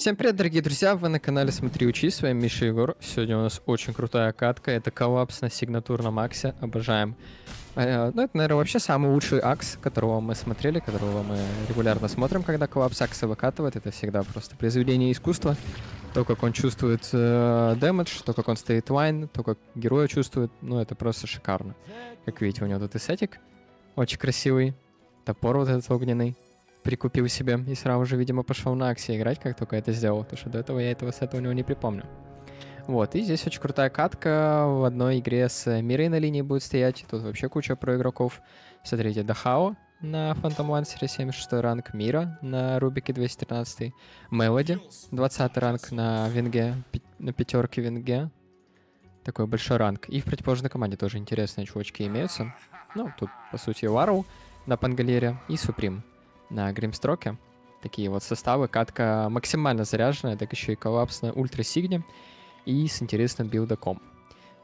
Всем привет, дорогие друзья, вы на канале Смотри Учись, с вами Миша Егор. Сегодня у нас очень крутая катка, это коллапс на сигнатурном Аксе, обожаем. Ну, это, наверное, вообще самый лучший Акс, которого мы смотрели, которого мы регулярно смотрим, когда коллапс Акса выкатывает. Это всегда просто произведение искусства. То, как он чувствует дэмэдж, то, как он стоит лайн, то, как героя чувствует, ну, это просто шикарно. Как видите, у него тут эстетик очень красивый, топор вот этот огненный. Прикупил себе и сразу же, видимо, пошел на Аксе играть, как только это сделал, потому что до этого я этого у него не припомню. Вот, и здесь очень крутая катка, в одной игре с Мирой на линии будет стоять, тут вообще куча про игроков. Смотрите, Дахао на Фантом Лансере 76 ранг, Мира на Рубике 213, Мелоди 20 ранг на Венге, на пятерке Венге. Такой большой ранг. И в противоположной команде тоже интересные чувачки имеются. Ну, тут, по сути, Вару на Пангалере и Суприм на Гримстроке. Такие вот составы. Катка максимально заряженная, так еще и коллапс на ультра Сигни и с интересным билдаком.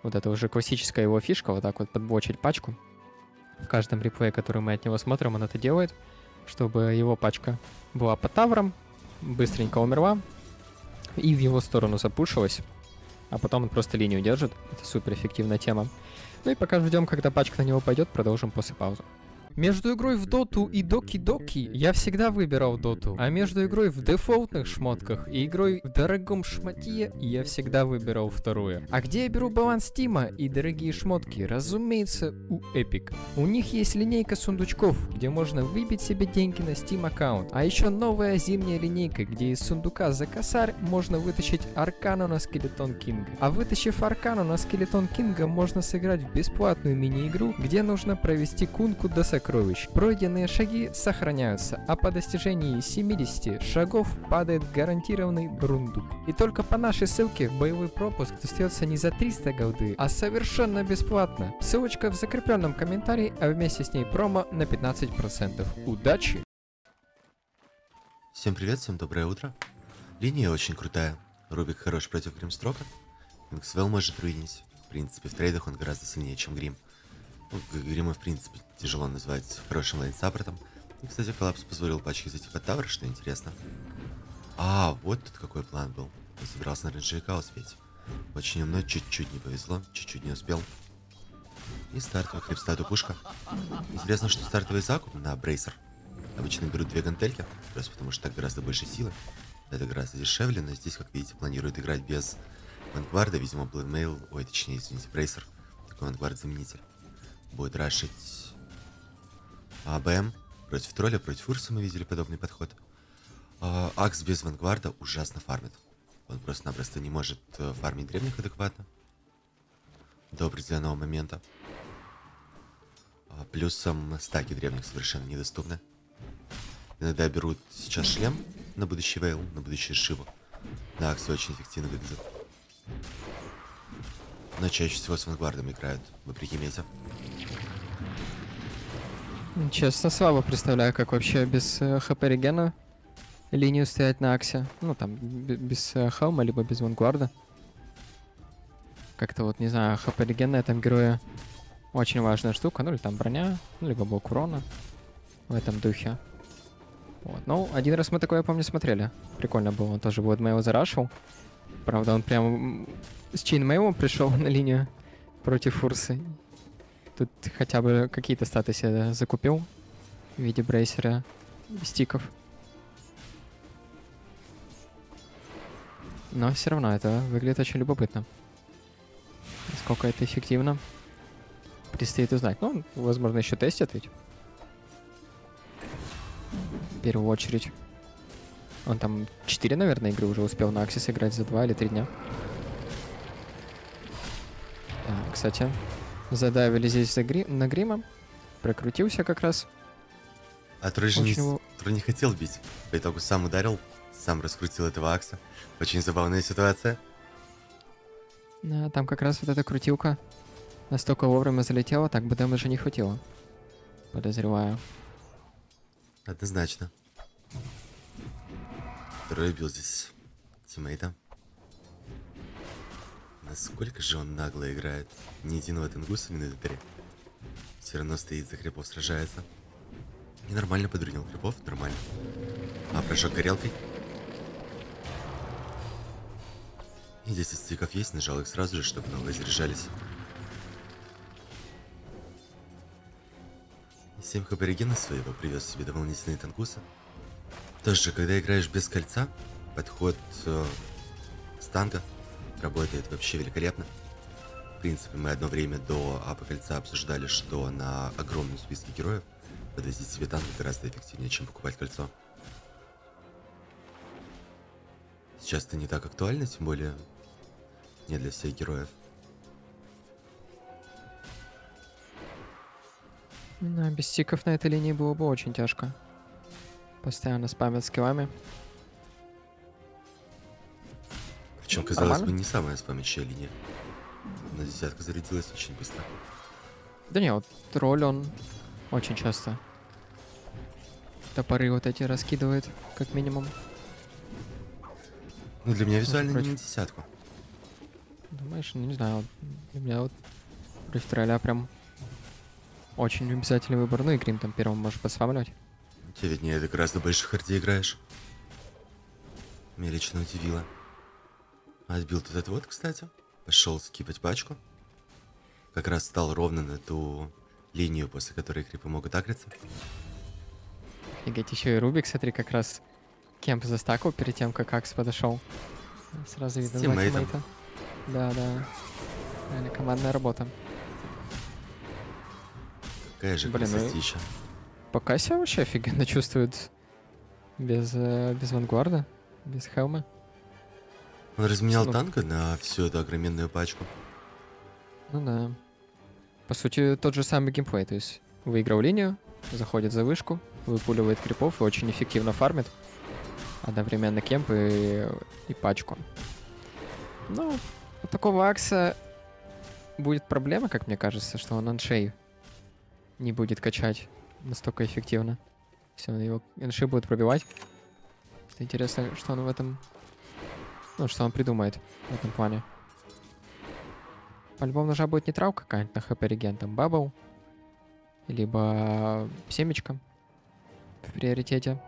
Вот это уже классическая его фишка, вот так вот подблочить пачку. В каждом реплее, который мы от него смотрим, он это делает, чтобы его пачка была под тавром, быстренько умерла и в его сторону запушилась, а потом он просто линию держит. Это супер эффективная тема. Ну и пока ждем, когда пачка на него пойдет, продолжим после паузы. Между игрой в доту и доки-доки я всегда выбирал доту, а между игрой в дефолтных шмотках и игрой в дорогом шмотье я всегда выбирал второе. А где я беру баланс Стима и дорогие шмотки? Разумеется, у Эпик. У них есть линейка сундучков, где можно выбить себе деньги на Steam аккаунт. А еще новая зимняя линейка, где из сундука за косарь можно вытащить Аркану на Skeleton King. А вытащив Аркану на Skeleton King, можно сыграть в бесплатную мини-игру, где нужно провести кунку до сокровища. Пройденные шаги сохраняются, а по достижении 70 шагов падает гарантированный рундук. И только по нашей ссылке боевой пропуск достается не за 300 голды, а совершенно бесплатно. Ссылочка в закрепленном комментарии, а вместе с ней промо на 15%. Удачи! Всем привет, всем доброе утро. Линия очень крутая. Рубик хорош против Гримстрока. Инксвелл может руинить. В принципе, в трейдах он гораздо сильнее, чем Грим. Ну, Грима, в принципе, тяжело назвать хорошим лайн-саппортом. И, кстати, коллапс позволил пачке зайти под тавр, что интересно. А, вот тут какой план был. Я собирался на рейнджейка успеть. Очень умно, чуть-чуть не повезло, чуть-чуть не успел. И стартовая крипстату пушка. Интересно, что стартовый закуп на брейсер. Обычно берут две гантельки, просто потому что так гораздо больше силы. Это гораздо дешевле, но здесь, как видите, планируют играть без Vanguard, видимо, Bloodmail, ой, точнее, извините, брейсер. Такой Vanguard-заменитель. Будет рашить АБМ против тролля, против урса мы видели подобный подход. Акс без Вангварда ужасно фармит. Он просто-напросто не может фармить древних адекватно до определенного момента. Плюсом стаки древних совершенно недоступны. Иногда берут сейчас шлем на будущий вейл, на будущий шиву. На Аксе очень эффективно выглядит. Но чаще всего с Вангвардом играют, вопреки мете. Честно, слабо представляю, как вообще без хп регена линию стоять на Аксе. Ну, там, без Хелма, либо без Вангуарда. Как-то вот, не знаю, хп реген на этом герое очень важная штука. Ну, или там броня, ну, либо блок урона в этом духе. Вот, ну, один раз мы такое, я помню, смотрели. Прикольно было, он тоже Bloodmail зарашил. Правда, он прям с Chainmail пришел на линию против Урсы. Тут хотя бы какие-то статусы я закупил в виде брейсера, стиков. Но все равно это выглядит очень любопытно. Насколько это эффективно, предстоит узнать. Ну, возможно, еще тестят ведь. В первую очередь. Он там 4, наверное, игры уже успел на Аксе сыграть за 2 или 3 дня. А, кстати... Задавили здесь на Грима. Прокрутился как раз. А Трой же не хотел бить. По итогу сам ударил, сам раскрутил этого Акса. Очень забавная ситуация. Да, там как раз вот эта крутилка настолько вовремя залетела, так бы дэмэджа не хватило. Подозреваю. Однозначно. Трой бил здесь тиммейта. Насколько же он нагло играет. Ни единого тенгуса в инвентаре. Все равно стоит за крипов, сражается. И нормально подрунил крипов, нормально. А, прыжок горелкой. 10 стиков есть, нажал их сразу же, чтобы новые заряжались. 7 хабаригена своего привез себе дополнительные танкусы. Тоже, когда играешь без кольца, подход с танка работает вообще великолепно. В принципе, мы одно время до апа кольца обсуждали, что на огромном списке героев подвозить себе танк гораздо эффективнее, чем покупать кольцо. Сейчас это не так актуально, тем более не для всех героев. Но без стиков на этой линии было бы очень тяжко. Постоянно спамят скиллами. Причем, казалось бы, не самая спамящая линия. Но десятка зарядилась очень быстро. Да не, вот тролль он очень часто топоры вот эти раскидывает, как минимум. Ну, для меня визуально против... не десятку. Думаешь, ну не знаю, для меня вот против тролля прям очень обязательный выбор. Ну и грим там первым можешь посвамлять. Тебе виднее, ты гораздо больше харди играешь. Меня лично удивило. Отбил тут этот вот, кстати. Пошел скипать пачку. Как раз стал ровно на ту линию, после которой крипы могут агриться. Фигеть, еще и Рубик, смотри, как раз кемп застакал перед тем, как Акс подошел. Сразу видно тиммейта. Да, да. Реально командная работа. Какая же красотища. Пока себя вообще офигенно чувствует без Вангуарда, без Хелма. Он разменял танка на всю эту огроменную пачку. Ну да. По сути, тот же самый геймплей. То есть выиграл линию, заходит за вышку, выпуливает крипов и очень эффективно фармит. Одновременно кемп и пачку. Ну, у такого Акса будет проблема, как мне кажется, что он аншей не будет качать настолько эффективно. Все, его аншей будет пробивать. Интересно, что он в этом... Ну, что он придумает в этом плане. По-любому нужна будет нейтрал какая-нибудь на хп-реген, там бабл, либо семечка в приоритете.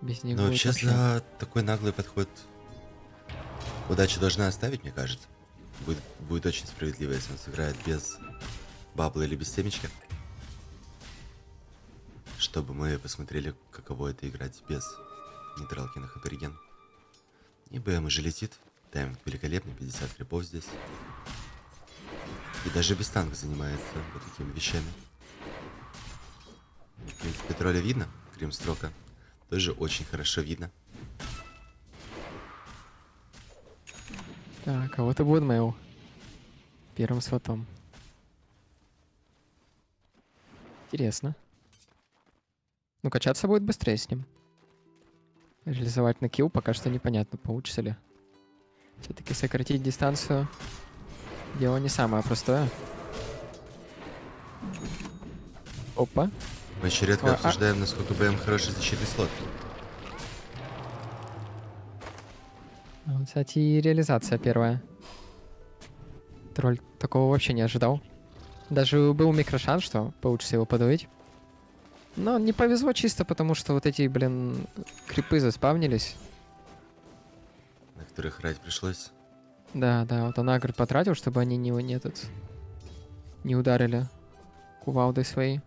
Без них. Ну, вообще за такой наглый подход удача должна оставить, мне кажется. Будет очень справедливо, если он сыграет без бабла или без семечки. Чтобы мы посмотрели, каково это играть без нейтралки на хаберген. И БМ уже летит. Тайминг великолепный, 50 крипов здесь. И даже без танка занимается вот такими вещами. В принципе, тролля видно, Гримстроука тоже очень хорошо видно. Так, кого-то будет мейл. Первым сватом. Интересно. Ну, качаться будет быстрее с ним. Реализовать на килл пока что непонятно, получится ли. Все-таки сократить дистанцию дело не самое простое. Опа. Мы еще редко обсуждаем, насколько БМ хороший защитный слот. Вот, кстати, и реализация первая. Тролль такого вообще не ожидал. Даже был микрошанс, что получится его подавить. Но не повезло чисто, потому что вот эти, блин, крипы заспавнились. На которых рать пришлось. Да, да, вот он агр потратил, чтобы они не ударили кувалдой своей.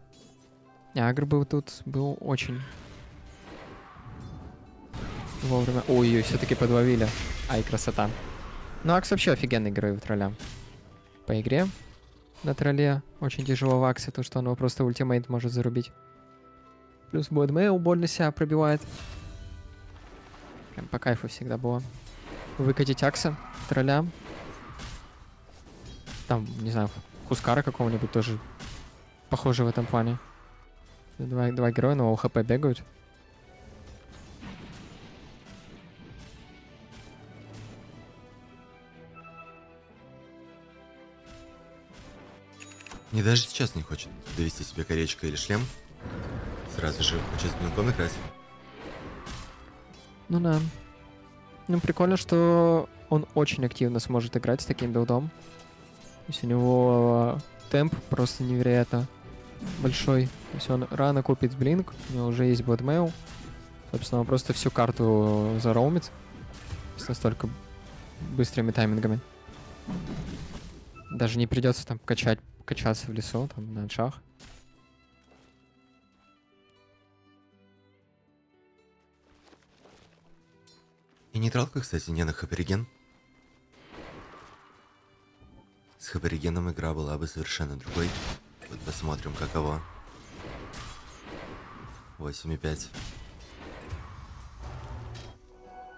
А агр был тут, был очень вовремя. Ой, ее все-таки подловили. Ай, красота. Ну, Акс вообще офигенный герой в тролля. По игре на тролле очень тяжело в Аксе, то что он его просто ультимейт может зарубить. Плюс бодмейл больно себя пробивает. Прям по кайфу всегда было. Выкатить Акса, тролля. Там, не знаю, Хускара какого-нибудь тоже похоже в этом плане. Два героя, но у ХП бегают. Мне даже сейчас не хочет довести себе коречка или шлем. Сразу же хочу с блинком играть. Ну да. Ну прикольно, что он очень активно сможет играть с таким билдом. То есть у него темп просто невероятно большой. То есть он рано купит блинк, у него уже есть бладмейл. Собственно, он просто всю карту зароумит с настолько быстрыми таймингами. Даже не придется там качаться в лесу, там, на шах. И нейтралка, кстати, не на хабриген. С хабригеном игра была бы совершенно другой. Вот посмотрим, каково. 8,5.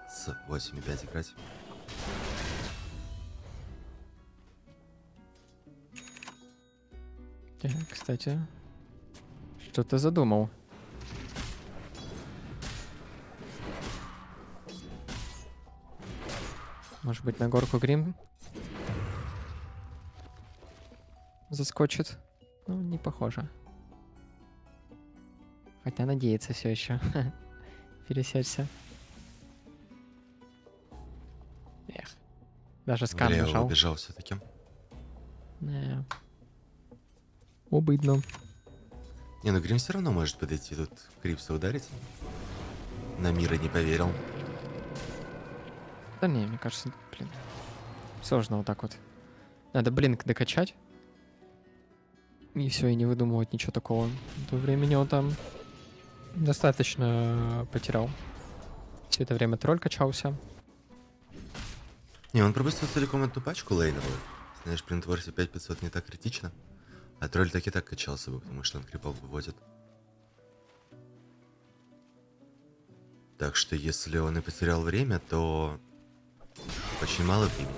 С 8,5 играть. Кстати, что ты задумал? Может быть, на горку Грим заскочит? Ну, не похоже. Хотя надеется все еще. Пересечься. Эх. Даже скан нажал. Убежал все-таки. Yeah. Обыдно. Не, ну Грим все равно может подойти тут Крипса ударить. На Мира не поверил. Да не, мне кажется, блин, сложно вот так вот. Надо блинк докачать. И все, и не выдумывать ничего такого. До времени он там достаточно потерял. Все это время тролль качался. Не, он пропустил целиком эту пачку лейновую. Знаешь, принтворсе 5500 не так критично. А тролль так и так качался бы, потому что он крипов выводит. Так что если он и потерял время, то... Очень мало времени.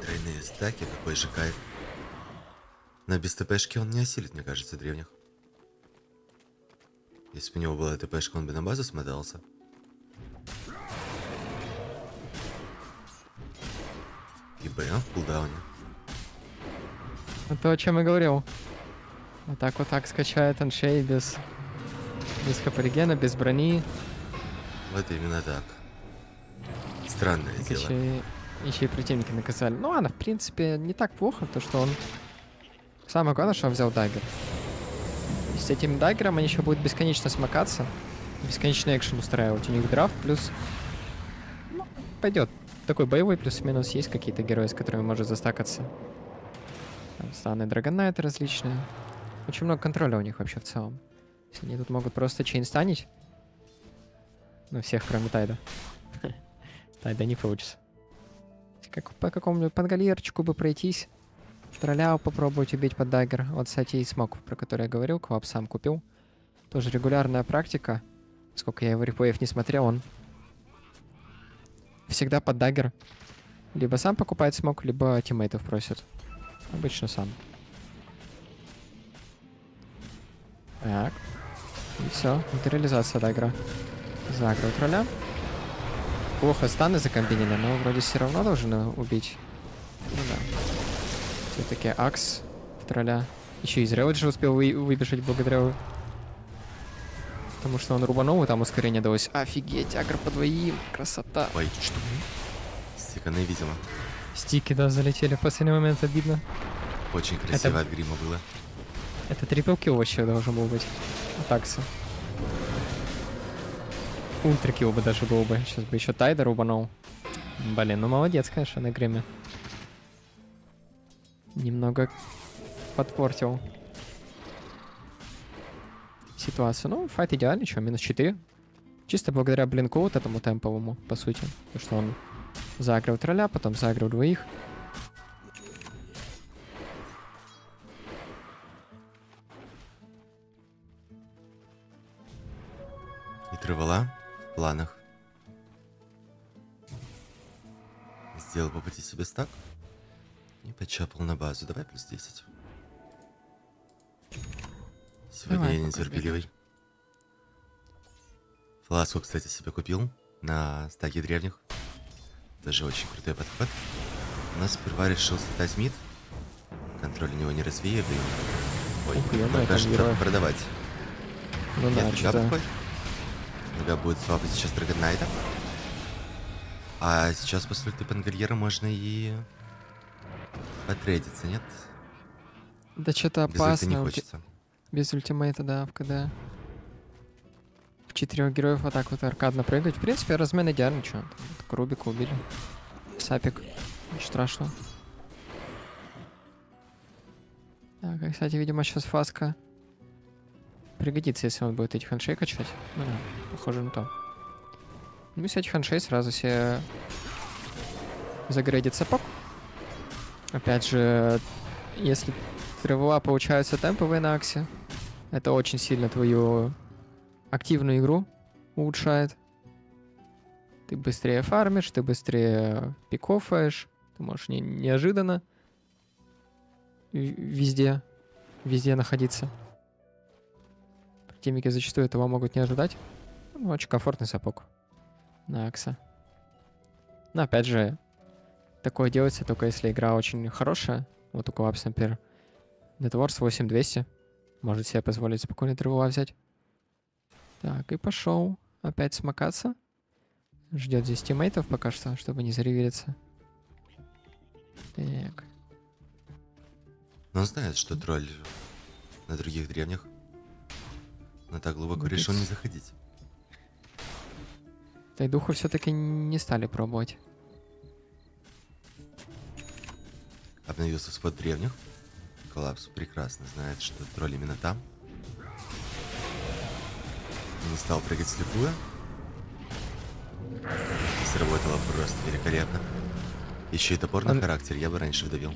Тройные стаки, какой же кайф. На без ТПшки он не осилит, мне кажется, древних. Если бы у него была ТПшка, он бы на базу смотался. И БМ в кулдауне. Это то, о чем я говорил. Вот так скачает Аншей без хапаригена, без брони. Вот именно так. Странное так дело. Еще и противники наказали. Ну она, в принципе, не так плохо, то что он... Самое главное, что он взял даггер. И с этим даггером они еще будут бесконечно смыкаться. Бесконечный экшен устраивать. У них драфт плюс... Ну, пойдет. Такой боевой плюс-минус. Есть какие-то герои, с которыми может застакаться. Там станы Dragon Knight различные. Очень много контроля у них вообще в целом. Они тут могут просто чейнстанить. Ну, всех, кроме Тайда. Тайда не получится. Как по какому-нибудь пангалерчику бы пройтись. Тролля попробовать убить под даггер. Вот, кстати, и смог, про который я говорил. Коллапс сам купил. Тоже регулярная практика. Сколько я его реплеев не смотрел, он всегда под даггер. Либо сам покупает смог, либо тиммейтов просит. Обычно сам. Так. И все. Это реализация даггера. Загрел тролля. Плохо станы закомбинили, но вроде все равно должны убить. Ну да. Все-таки Акс в тролля. Еще и Зрелыч успел выбежать благодаря... Потому что он рубанул, и там ускорение далось. Офигеть, агр по двоим. Красота. Ой, что? Стиканы, видимо. Стики, да, залетели в последний момент, обидно. Очень красиво от Грима было. Это трипл-килл вообще должен был быть. От Акса. Ультракилл бы даже был бы. Сейчас бы еще Тайдер рубанул. Блин, ну молодец, конечно, на Гриме. Немного подпортил ситуацию. Ну, файт идеальный, что, минус 4. Чисто благодаря блинку вот этому темповому, по сути. Потому что он загрел тролля, потом загрел двоих. И тревела в планах. Сделал по пути себе стак. И почапал на базу. Давай плюс 10. Сегодня давай, я нетерпеливый. Фласку, кстати, себе купил на стаке древних. Даже очень крутой подход. У нас сперва решил слетать мид. Контроль у него не развеял. Ой, он кажется продавать. Ну, нет, да, такой. Нога будет слабый сейчас Dragon Knight. А сейчас после Пангальера можно и... Потрейдиться, нет? Да что-то опасно. Без ульти не хочется. Без ультимейта, да, в КД. 4 героев вот так вот аркадно прыгать. В принципе, размен идеальный, чё. Так, Рубика убили. Сапик. Ничего страшного. Так, и, кстати, видимо, сейчас фаска пригодится, если он будет эти хэншей качать. Ну да, похоже на то. Ну и с этих хэншей сразу себе загрейдит сапог. Опять же, если тревела получаются темповые на Аксе, это очень сильно твою активную игру улучшает. Ты быстрее фармишь, ты быстрее пикофаешь, ты можешь неожиданно везде находиться. Противники зачастую этого могут не ожидать. Ну, очень комфортный сапог на Акса. Но опять же, такое делается только если игра очень хорошая. Вот у Collapse, например, Networks 8200. Может себе позволить спокойно тревела взять. Так, и пошел опять смакаться. Ждет здесь тиммейтов пока что, чтобы не заревелиться. Так. Но он знает, что тролль на других древнях. Но так глубоко решил не заходить. Тайдуху все-таки не стали пробовать. Обновился спот древних. Collapse прекрасно знает, что тролль именно там. Не стал прыгать слепую. Сработало просто великолепно. Еще и топорный характер, я бы раньше вдавил.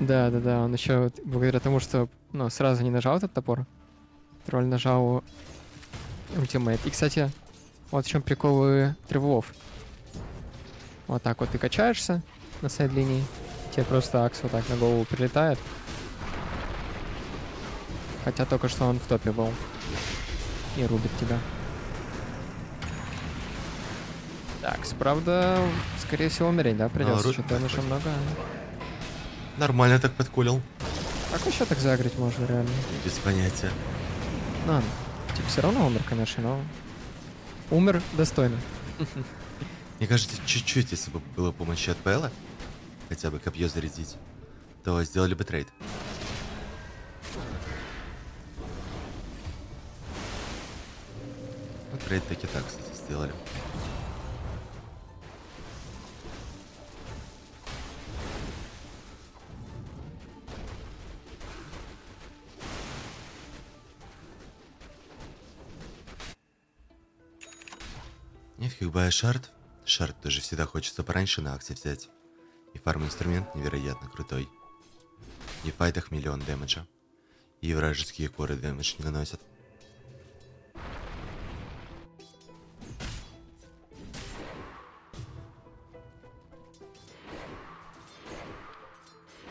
Да, он еще вот, благодаря тому, что сразу не нажал этот топор, тролль нажал ультимейт. И, кстати, вот в чем приколы тревелов. Вот так вот ты качаешься на сайд-линии, тебе просто Акс вот так на голову прилетает. Хотя только что он в топе был. И рубит тебя. Так, правда, скорее всего, умереть, да, придется. Что-то еще много. Нормально так подколил. Как еще так загреть можно, реально? Без понятия. Ладно. Типа все равно умер, конечно, но... Умер достойно. Мне кажется, чуть-чуть, если бы было помощи от Пэла, хотя бы копье зарядить, то сделали бы трейд. Ну, трейд таки так, кстати, сделали. Бая шард. Шард тоже всегда хочется пораньше на Аксе взять. И фарм-инструмент невероятно крутой. И в файтах миллион дэмэджа. И вражеские коры дэмэдж не наносят.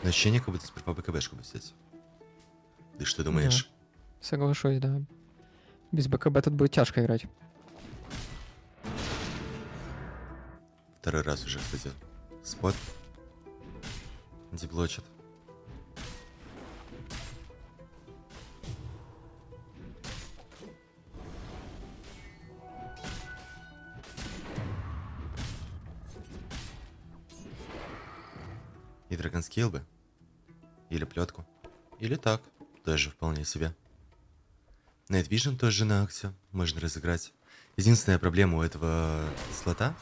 Но ощущение, как будто сперва БКБшку бы взять. Ты что думаешь? Да. Соглашусь, да. Без БКБ тут будет тяжко играть. Второй раз уже, кстати, спот деблочит. И драгонскейл бы. Или плетку. Или так. Тоже вполне себе. Night Vision тоже на Аксе. Можно разыграть. Единственная проблема у этого слота...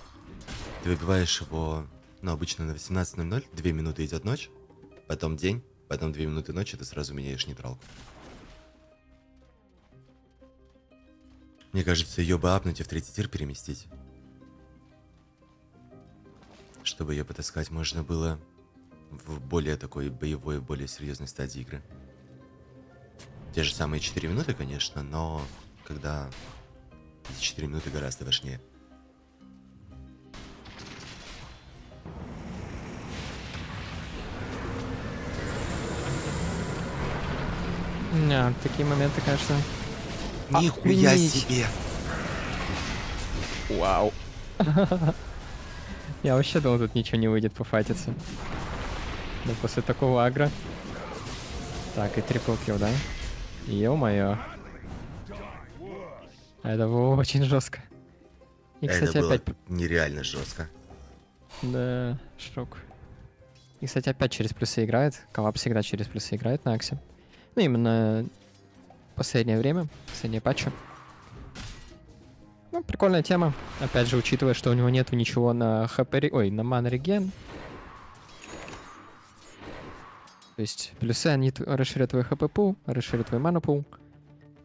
Ты выбиваешь его, обычно на 18:00, 2 минуты идет ночь, потом день, потом 2 минуты ночи, ты сразу меняешь нейтралку. Мне кажется, ее бы апнуть и в третий тир переместить. Чтобы ее потаскать можно было в более такой боевой, более серьезной стадии игры. Те же самые 4 минуты, конечно, но когда эти 4 минуты гораздо важнее. Такие моменты, конечно. Нихуя себе! Вау. Я вообще думал, тут ничего не выйдет пофайтиться. Но после такого агро. Так, и трипл-килл, да? Ё-моё. Это было очень жестко. И, кстати, это было опять... нереально жестко. Да, шок. И, кстати, опять через плюсы играет. Collapse всегда через плюсы играет на Аксе. Ну, именно последнее время, последние патчи. Ну, прикольная тема. Опять же, учитывая, что у него нету ничего на хп... Ой, на ман-реген. То есть плюсы, они расширят твой хп-пул, расширят твой ману-пул.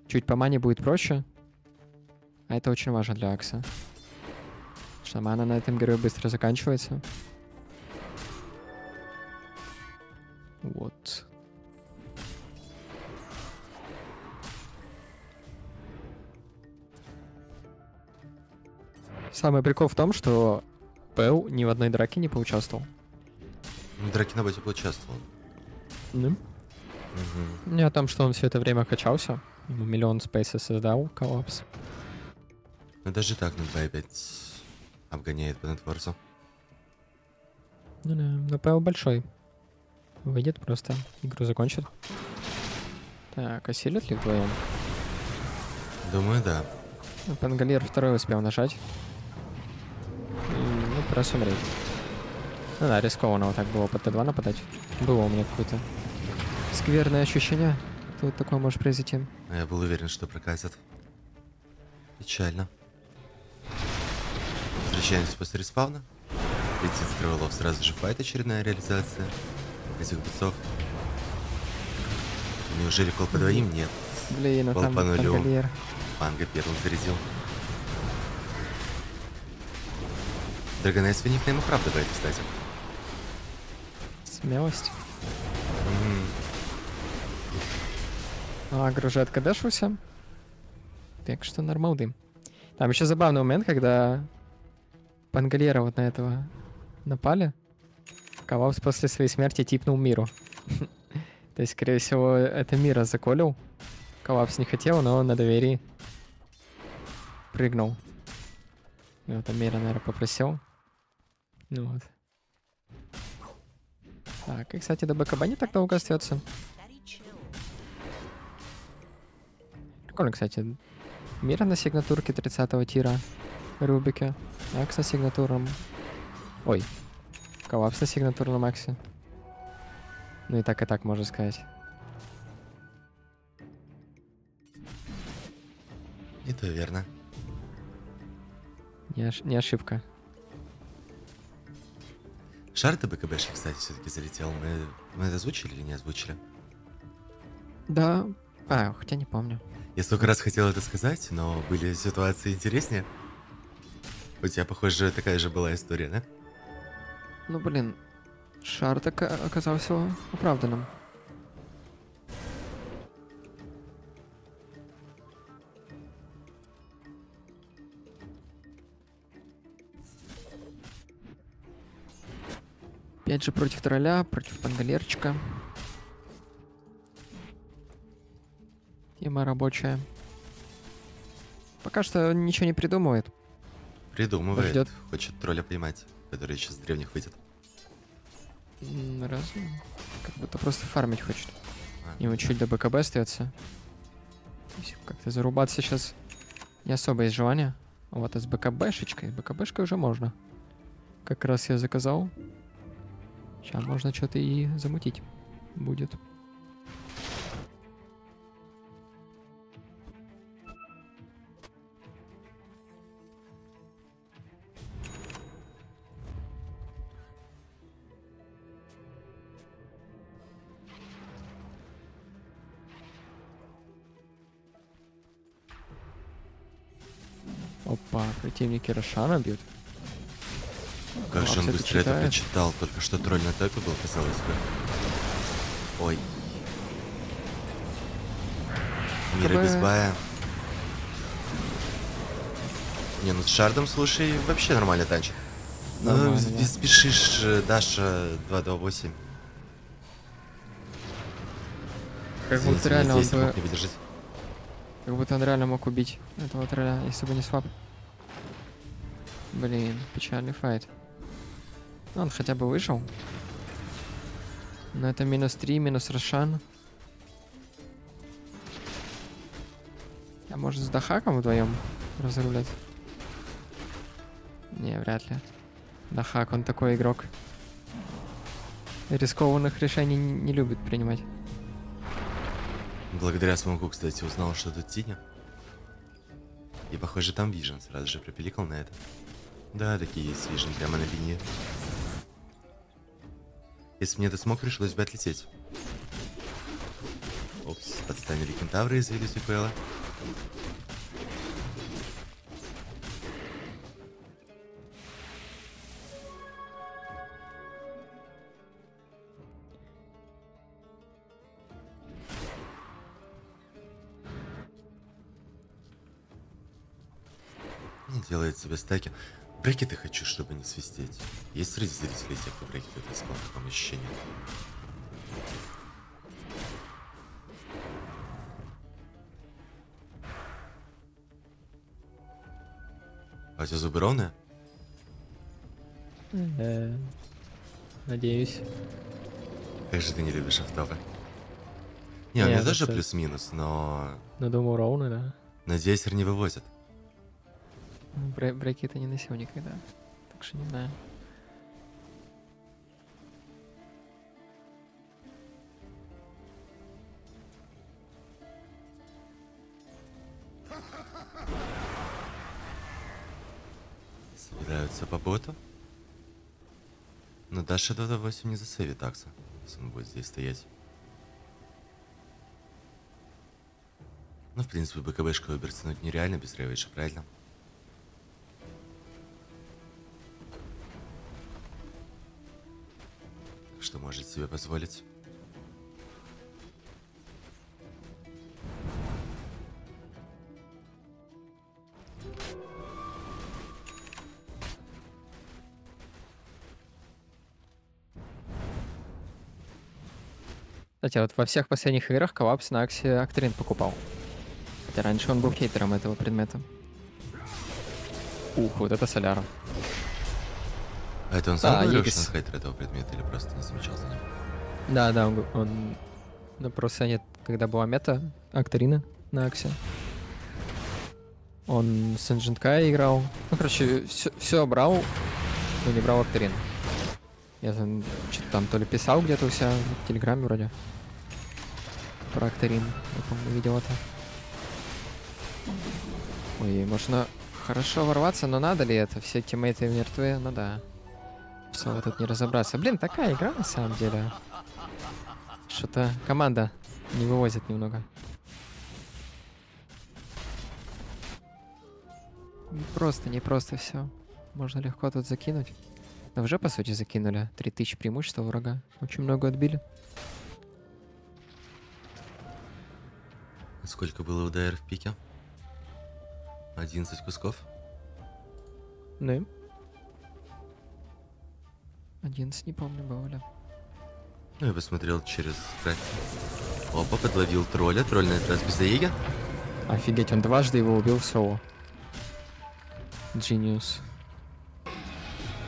Чуть по мане будет проще. А это очень важно для Акса. Потому что мана на этом герое быстро заканчивается. Вот. Самый прикол в том, что Пэл ни в одной драке не поучаствовал. Драки на базе поучаствовал. Да? Угу. Не о том, что он все это время качался. Ему миллион спейса создал коллапс. Но даже так Нудбай опять обгоняет по нетворсу. Ну да, но Пэл большой. Выйдет просто, игру закончит. Так, осилит ли вдвоем? Думаю, да. Пангалер второй успел нажать. И, ну, просто умреть. Ну да, рискованно вот так было под Т2 нападать. Было у меня какое-то скверное ощущение. Тут такое может произойти. А я был уверен, что прокатят. Печально. Встречаемся после респауна. Летит с крылов сразу же файт, очередная реализация этих бойцов. Неужели кол по двоим? Нет. Блин, а кол там по нулю. Пангалер. Панга первым зарядил. Dragon Knight свинник на ему оправдывает, кстати. Смелость. А, гружет кадашился. Так что нормалды. Там еще забавный момент, когда Пангалера вот на этого напали. Коллапс после своей смерти типнул Миру. То есть, скорее всего, это Мира заколил. Коллапс не хотел, но на доверии прыгнул. И вот Мира, наверное, попросил. Ну вот. Так, и, кстати, до БКБ не так долго остается. Прикольно, кстати. Мира на сигнатурке 30-го тира Рубике. Акс на сигнатурном... Ой. Коллапс на сигнатурном Аксе. Ну и так, можно сказать. Это верно. Не ошибка. Шарты БКБшки, кстати, все-таки залетел. Мы это озвучили или не озвучили? Да. А, хотя не помню. Я столько раз хотел это сказать, но были ситуации интереснее. У тебя, похоже, такая же была история, да? Ну, блин. Шарт оказался оправданным. Опять же против тролля, против пангалерчика. Тема рабочая. Пока что ничего не придумывает. Придумывает. Ждет. Хочет тролля поймать, который сейчас с древних выйдет. Разве? Как будто просто фармить хочет. Ему чуть до БКБ остается. Как-то зарубаться сейчас не особо есть желание. Вот, а с БКБшечкой. С БКБшкой уже можно. Как раз я заказал. Сейчас можно что-то и замутить будет. Опа, противники Рошана бьют. Как же он быстро это прочитал, только что тролль на топе был, казалось бы. Ой. Мира без бая. Не, ну с шардом, слушай, вообще нормально танчит. Ну, спешишь, Даша 228. Как будто реально он бы... Как будто он реально мог убить этого тролля, если бы не свап. Блин, печальный файт. Он хотя бы вышел. Но это минус 3, минус Рошан. А может с Дахаком вдвоем разрулять? Не, вряд ли. Дахак, он такой игрок. Рискованных решений не любит принимать. Благодаря смоку, кстати, узнал, что тут Тиня. И похоже там вижен, сразу же пропиликал на это. Да, такие есть вижен прямо на бинье. Если мне это смог, пришлось бы отлететь. Опс, подставили кентавры и завелись УПЛа. Делает себе стаки. Брекеты хочу, чтобы не свистеть. Есть среди зрителей тех, кто брекеты рискнул в таком ощущении. А у тебя зубы ровные? Надеюсь. Как же ты не любишь автопы? Не, у меня даже плюс-минус, но... Ну, думаю, ровно, да. Надеюсь, не вывозят. Брекеты не носил никогда, так что не знаю. Собираются по боту. Но Даша Dota 8 не засейвит Акса, если он будет здесь стоять. Ну, в принципе, БКБшку выберцануть нереально без ревейджа, правильно? Что может себе позволить. Кстати, вот во всех последних играх Collapse на Аксе Актрин покупал. Хотя раньше он был хейтером этого предмета. Ух, вот это соляра. А это он сам говорил, что он хейтер этого предмета, или просто не замечал за ним? Да, он... Ну, просто нет, когда была мета Акторина на Аксе, он с Энджинкай играл. Ну, короче, все брал, но не брал Акторин. Я там что-то там то ли писал где-то у себя в Телеграме вроде про Акторин. Я, по-моему, видел это. Ой, можно хорошо ворваться, но надо ли это? Все тиммейты мертвы? Ну да. Все, тут не разобраться. Блин, такая игра на самом деле. Что-то команда не вывозит немного. Не просто все. Можно легко тут закинуть. Но уже, по сути, закинули. 3000 преимущества врага. Очень много отбили. Сколько было ударов в пике? 11 кусков. Ну и? 11, не помню, было ли. Ну, я посмотрел через трек. Опа, подловил тролля. Тролль на этот раз без заеги. Офигеть, он дважды его убил в соло. Genius.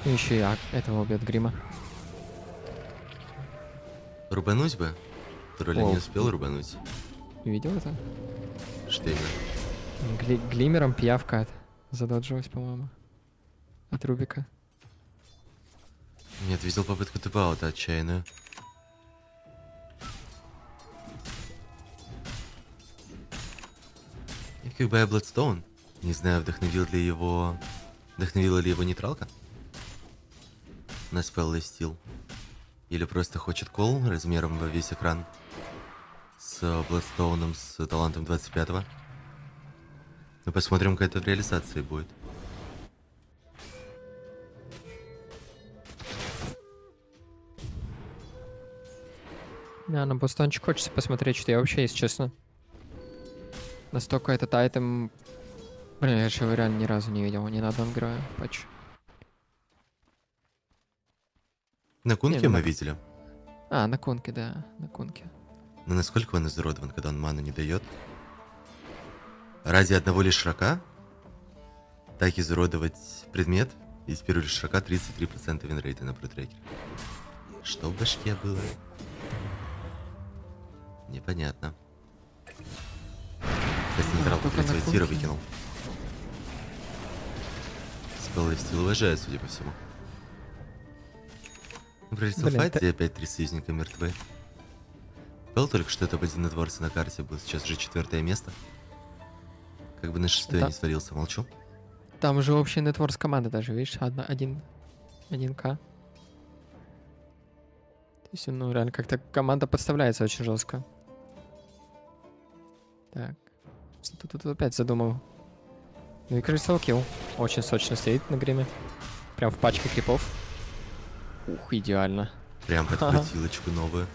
И еще я этого убьет Грима. Рубануть бы. Тролля не успел рубануть. Видел это? Что именно? Глимером пиявка задоджилась, по-моему. От Рубика. Нет, видел попытку типаута отчаянную. И как бы я Bloodstone. Не знаю, вдохновила ли его нейтралка? На спелл и стил. Или просто хочет кол размером во весь экран. С Bloodstone, с талантом 25-го. Ну, посмотрим, как это в реализации будет. Да, на бустончик хочется посмотреть, что я вообще, если честно. Настолько этот айтем... Блин, я же его реально ни разу не видел, не надо играю патч. На кунке мы видели. А, на кунке, да, на кунке. Но насколько он изуродован, когда он ману не дает? Ради одного лишь шрака? Так изуродовать предмет? И теперь у лишь шрака 33% винрейта на протрекере. Что в башке было? Непонятно. Кстати, нейтрал по тира выкинул. Спелл и стил уважает, судя по всему. Пролетел файт, где опять 3 союзника мертвы. Был только что это топ-1 на карте, был сейчас же 4-е место. Как бы на шестой да. не свалился, молчу. Там уже общий нетворс команды даже, видишь, 1К. То есть, ну, реально, как-то команда подставляется очень жестко. Так. Что-то тут опять задумал. Ну и крысел килл. Очень сочно стоит на гриме. Прям в пачке крипов. Ух, идеально. Прям под крутилочку новую.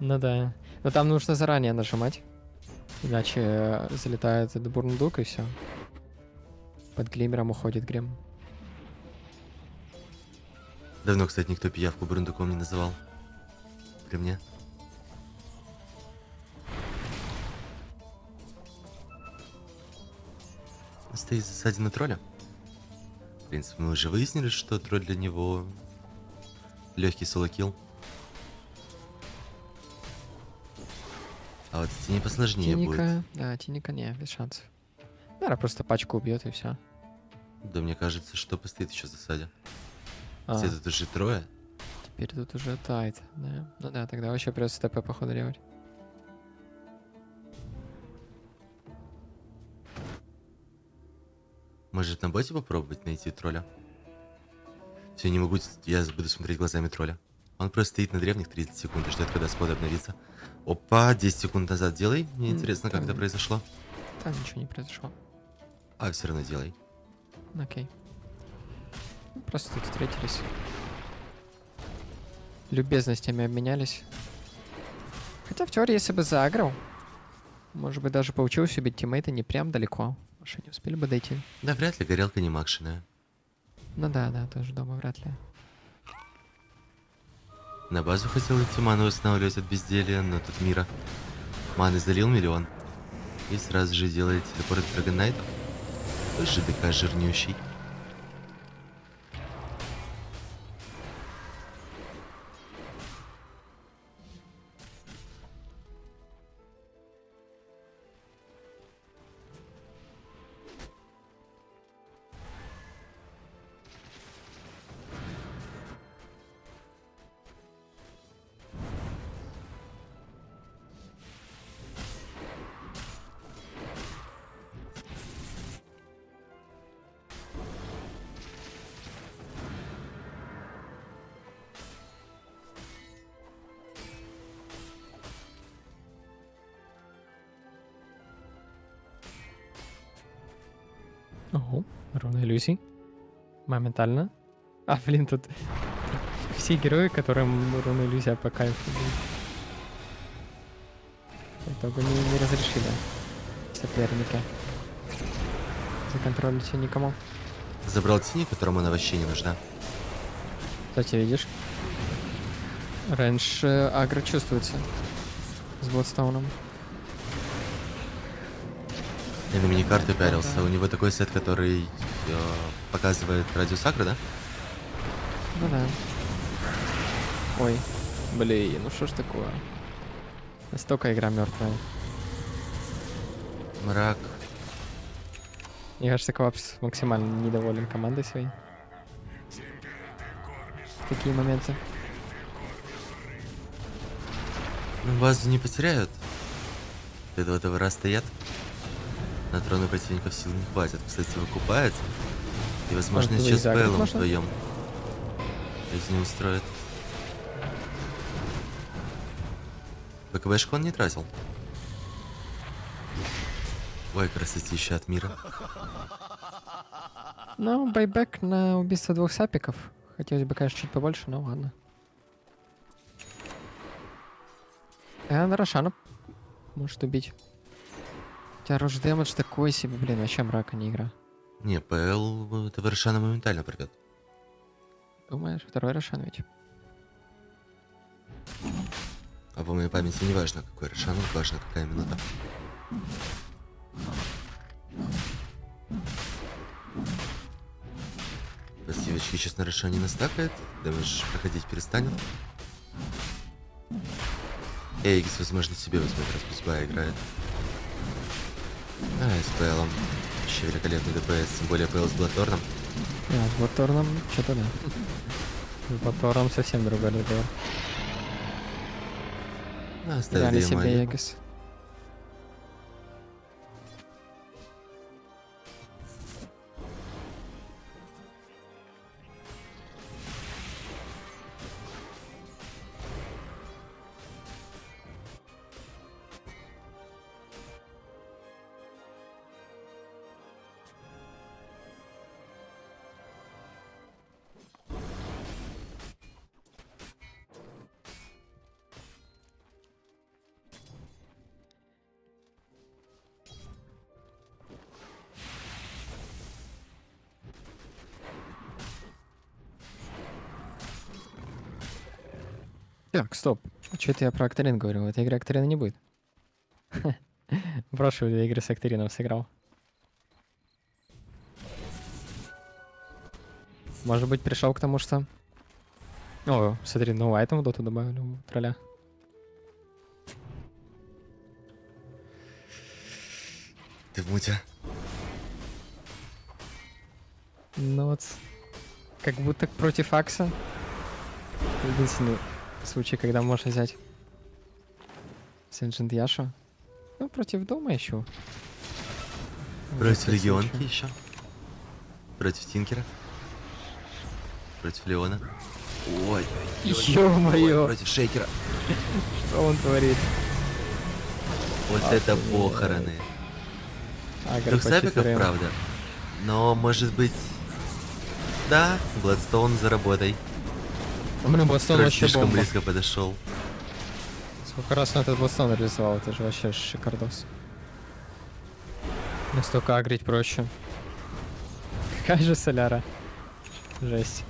Ну да. Но там нужно заранее нажимать. Иначе залетает этот бурндук и все. Под глимером уходит грим. Давно, кстати, никто пиявку бурндуком не называл. При мне. Стоит в засаде на тролля. В принципе, мы уже выяснили, что тролль для него легкий соло-килл. А вот тени посложнее теника, будет. Да, теника не, без шансов. Наверное, просто пачку убьет и все. Да, мне кажется, что постоит еще в засаде. Все тут уже трое. Теперь тут уже тайт, да. Ну да, тогда вообще придется ТП, походу, делать. Может, на боте попробовать найти тролля? Все, не могу, я буду смотреть глазами тролля. Он просто стоит на древних 30 секунд и ждет, когда спот обновится. Опа, 10 секунд назад делай. Мне интересно, как это произошло. Там ничего не произошло. А все равно делай. Окей. Просто тут встретились. Любезностями обменялись. Хотя в теории, если бы заагрил, может быть, даже получилось убить тиммейта не прям далеко. Не успели бы дойти. Да, вряд ли, горелка не макшенная. Ну да, тоже дома вряд ли. На базу хотел идти ману восстанавливать от безделья, но тут Мира маны залил миллион. И сразу же делает телепорт Dragon Knight. Тоже ДК жирнющий. Ого, руна иллюзий. Моментально. А, блин, тут все герои, которым руна иллюзия по кайфу. Итого не разрешили соперника законтролить никому. Забрал тени, которому она вообще не нужна. Кстати, видишь? Раньше агро чувствуется с Bloodstone. Я на миникарту пярился. У него такой сет, который показывает радиус агро, да? Ну да. Ой, блин, ну что ж такое? Настолько игра мертвая. Мрак. Мне кажется, Collapse максимально недоволен командой своей. Такие моменты. Ну, базу не потеряют. До этого раз стоят. На трону противников сил не хватит. Кстати, выкупается. И, возможно, еще с Бейлом вдвоем. Если не устроит. БКБшку он не тратил. Ой, красотища от Мира. Ну, байбек на убийство двух сапиков. Хотелось бы, конечно, чуть побольше, но ладно. А на Рошана может убить. Хотя руш демедж такой себе, блин, вообще мрака не игра. Не, ПЛ этого Рошана моментально придет. Думаешь, второй Рошан ведь? А по моей памяти не важно, какой Рошан, важно, какая минута. Пассивочки сейчас на Рошане настакает, дэмэдж проходить перестанет. Эйгис, возможно, себе возьмет, раз пусть играет. А, с ПЛом. Вообще великолепный ДПС, тем более ПЛ с Блаторном. А, с Блаторном что-то да. С Блаторном совсем другой разговор. Оставили себе Эгис. Так, стоп. Что-то я про Акторин говорю. В этой игре Акторина не будет. В прошлые две игры с Акторином сыграл. Может быть, пришел к тому, что... О, смотри, новый айтем в доту добавили у тролля. Ты в муте. Ну вот, как будто против Акса. Единственный случай, когда можно взять Сенджент Яшу. Ну, против дома еще. Против Легионки случай. Еще. Против Тинкера. Против Леона. Ой, ё-моё. Против Шейкера. Что он творит? Вот это похороны. Трех сапиков, правда. Но, может быть... Да, Bloodstone заработай. У меня Bloodstone вообще слишком близко подошел. Сколько раз он этот Bloodstone реализовал, это же вообще шикардос. Настолько агрить проще. Какая же соляра. Жесть.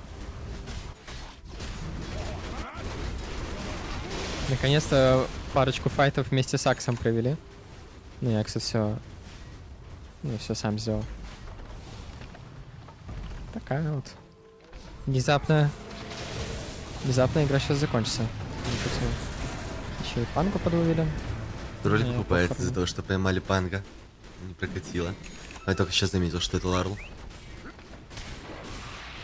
Наконец-то парочку файтов вместе с Аксом провели. Ну, я, кстати, все... Ну, все сам сделал. Такая вот. Внезапно игра сейчас закончится. Еще и Пангу подловили. Тролль покупает из-за того, что поймали Панга. Не прокатило. А я только сейчас заметил, что это Ларл.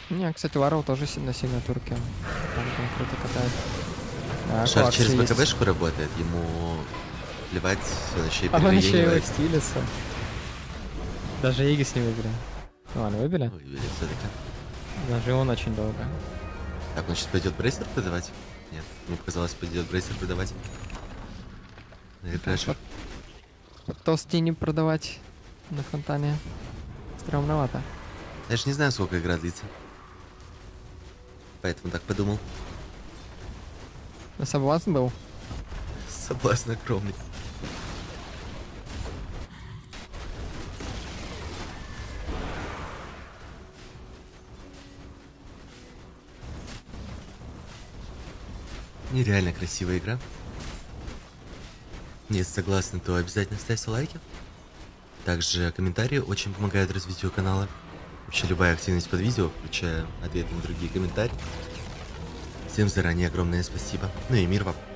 Не, кстати, Ларл тоже сильно сильно турки. Пангу круто катает. А, Шар через БКБшку работает, ему плевать, он еще и переигрывает. Даже Игис не выбили. Ну ладно, выбили? Выбили все-таки. Даже он очень долго. Так, он сейчас пойдет брейсер продавать? Нет, мне показалось, пойдет брейсер продавать. Толстей не продавать на фонтане. Стремновато. Я же не знаю, сколько игра длится. Поэтому так подумал. Соблазн был? Соблазн огромный. Нереально красивая игра. Если согласны, то обязательно ставьте лайки. Также комментарии очень помогают развитию канала. Вообще любая активность под видео, включая ответы на другие комментарии. Всем заранее огромное спасибо. Ну и мир вам.